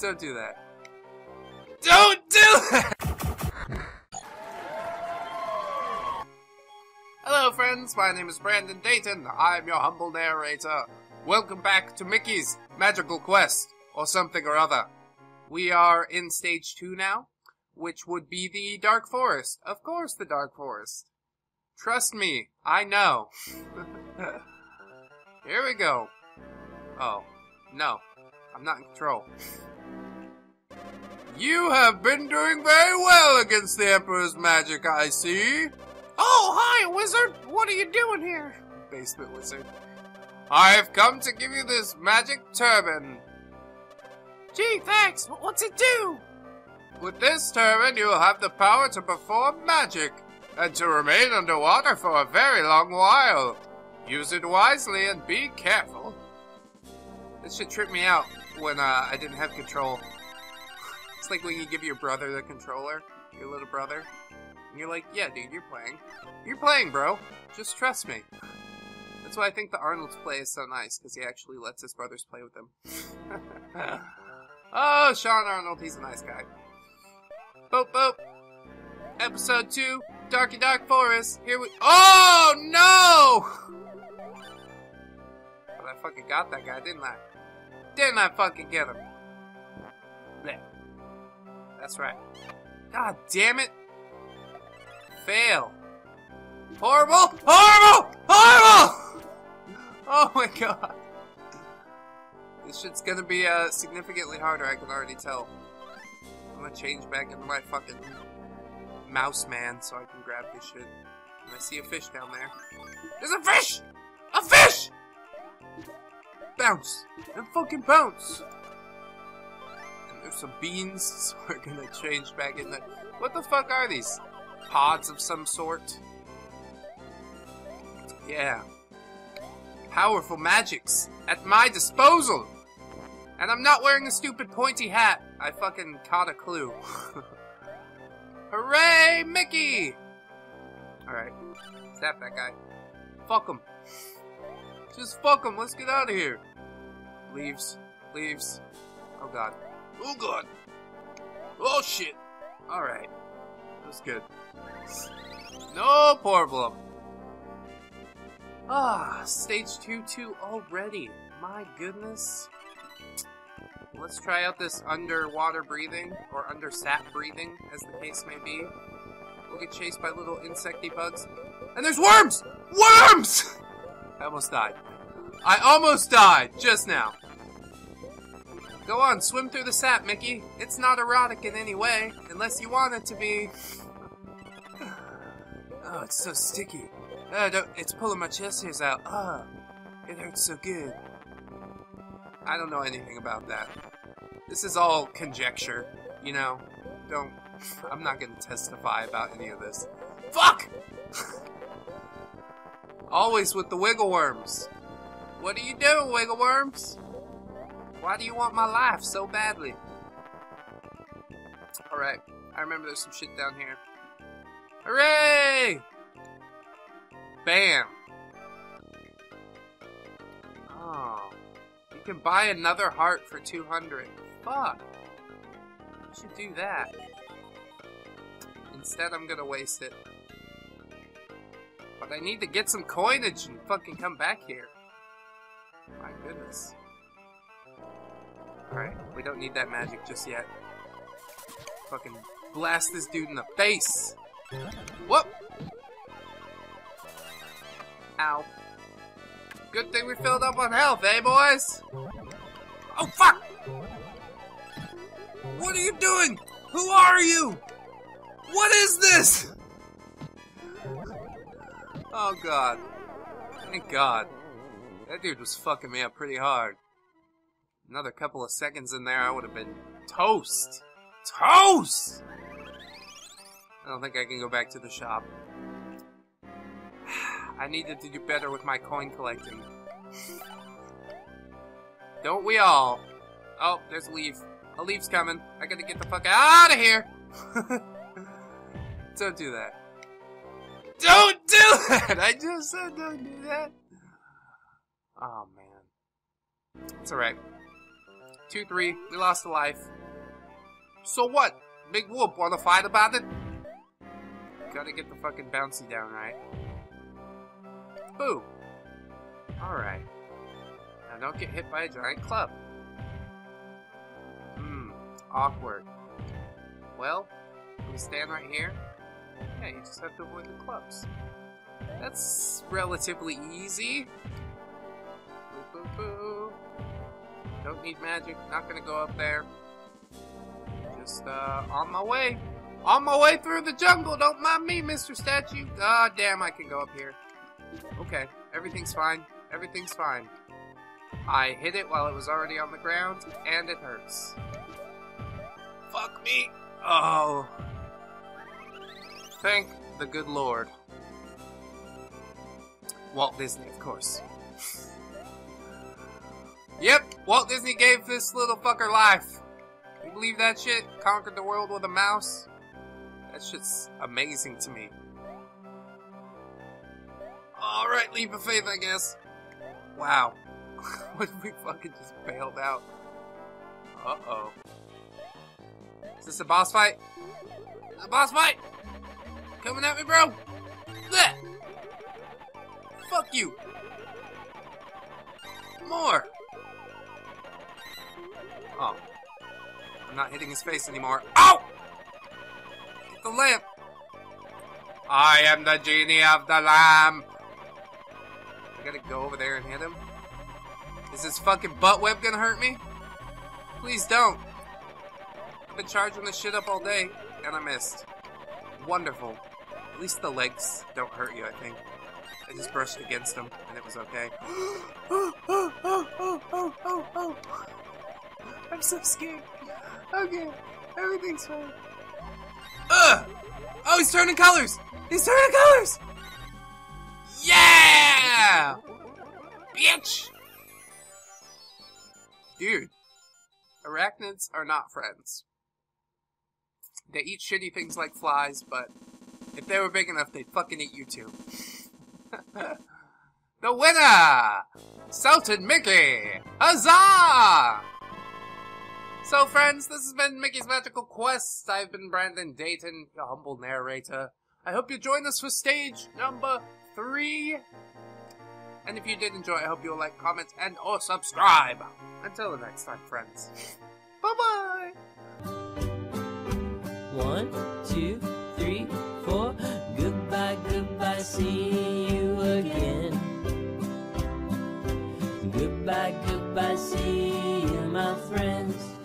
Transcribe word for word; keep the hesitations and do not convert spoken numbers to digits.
Don't do that. Don't do that! Hello friends, my name is Brandon Dayton. I'm your humble narrator. Welcome back to Mickey's Magical Quest, or something or other. We are in stage two now, which would be the Dark Forest. Of course the Dark Forest. Trust me, I know. Here we go. Oh, no. I'm not in control. You have been doing very well against the Emperor's magic, I see. Oh, hi, wizard. What are you doing here? Basement wizard. I've come to give you this magic turban. Gee, thanks. What's it do? With this turban, you'll have the power to perform magic and to remain underwater for a very long while. Use it wisely and be careful. This should trip me out when uh, I didn't have control. It's like when you give your brother the controller, your little brother, and you're like, yeah, dude, you're playing. You're playing, bro. Just trust me. That's why I think the Arnold's play is so nice, because he actually lets his brothers play with him. Oh, Sean Arnold, he's a nice guy. Boop, boop. Episode two, Darky Dark Forest. Here we- Oh, no! But I fucking got that guy, didn't I? Didn't I fucking get him? Blech. That's right. God damn it. Fail. Horrible! Horrible! Horrible! Oh my god. This shit's gonna be uh, significantly harder, I can already tell. I'm gonna change back into my fucking mouse man so I can grab this shit. And I see a fish down there. There's a fish! A fish! Bounce! And fucking bounce! And there's some beans, so we're gonna change back in the... What the fuck are these? Pods of some sort? Yeah. Powerful magics at my disposal! And I'm not wearing a stupid pointy hat. I fucking caught a clue. Hooray, Mickey! Alright. Snap that guy. Fuck him. Just fuck him. Let's get out of here. Leaves. Leaves. Oh god. Oh god. Oh shit. Alright. That was good. No problem. Ah, stage two two already. My goodness. Let's try out this underwater breathing, or under sap breathing, as the case may be. We'll get chased by little insecty bugs. And there's worms! Worms! I almost died. I almost died, just now. Go on, swim through the sap, Mickey. It's not erotic in any way, unless you want it to be. Oh, it's so sticky. Oh, don't, it's pulling my chest hairs out. Oh, it hurts so good. I don't know anything about that. This is all conjecture, you know? Don't... I'm not gonna testify about any of this. Fuck! Always with the wiggle worms. What do you do, wiggle worms? Why do you want my life so badly? Alright, I remember there's some shit down here. Hooray! Bam! Oh... You can buy another heart for two hundred. Fuck. I should do that. Instead, I'm gonna waste it. But I need to get some coinage and fucking come back here. My goodness. Alright, we don't need that magic just yet. Fucking blast this dude in the face! Whoop! Ow. Good thing we filled up on health, eh, boys? Oh, fuck! What are you doing? Who are you? What is this? Oh, God. Thank God. That dude was fucking me up pretty hard. Another couple of seconds in there, I would have been toast. Toast! I don't think I can go back to the shop. I needed to do better with my coin collecting. Don't we all? Oh, there's a leaf. A leaf's coming. I gotta get the fuck out of here! Don't do that. Don't do that! I just said don't do that! Oh, man. It's alright. two three, we lost a life. So what? Big whoop, wanna fight about it? Gotta get the fucking bouncy down, right? Boom. Alright. Now don't get hit by a giant club. Hmm, awkward. Well, we stand right here. Yeah, you just have to avoid the clubs. That's relatively easy. Boo, boo, boo. Don't need magic, not gonna go up there. Just, uh, on my way. On my way through the jungle, don't mind me, Mister Statue. Ah, damn, I can go up here. Okay, everything's fine. Everything's fine. I hit it while it was already on the ground, and it hurts. Fuck me! Oh. Thank the good Lord. Walt Disney, of course. Yep, Walt Disney gave this little fucker life. You believe that shit? Conquered the world with a mouse? That shit's amazing to me. Alright, leap of faith, I guess. Wow. What if we fucking just bailed out? Uh-oh. Is this a boss fight? A boss fight? Coming at me, bro? Blech. Fuck you. More. Oh. I'm not hitting his face anymore. Ow! Get the lamp. I am the genie of the lamp. I gotta go over there and hit him. Is this fucking butt web gonna hurt me? Please don't. I've been charging this shit up all day, and I missed. Wonderful. At least the legs don't hurt you, I think. I just brushed against him, and it was okay. Oh, oh, oh, oh, oh, oh, oh. I'm so scared. Okay, everything's fine. Ugh! Oh, he's turning colors! He's turning colors! Yeah! Bitch! Dude, arachnids are not friends. They eat shitty things like flies, but if they were big enough, they'd fucking eat you too. The winner! Salted Mickey! Huzzah! So friends, this has been Mickey's Magical Quest. I've been Brandon Dayton, the humble narrator. I hope you join us for stage number three. And if you did enjoy, I hope you'll like, comment, and or subscribe. Until the next time, friends. Bye-bye! One, two, three, four. Goodbye, goodbye, see you again. Goodbye, goodbye, see you, my friends.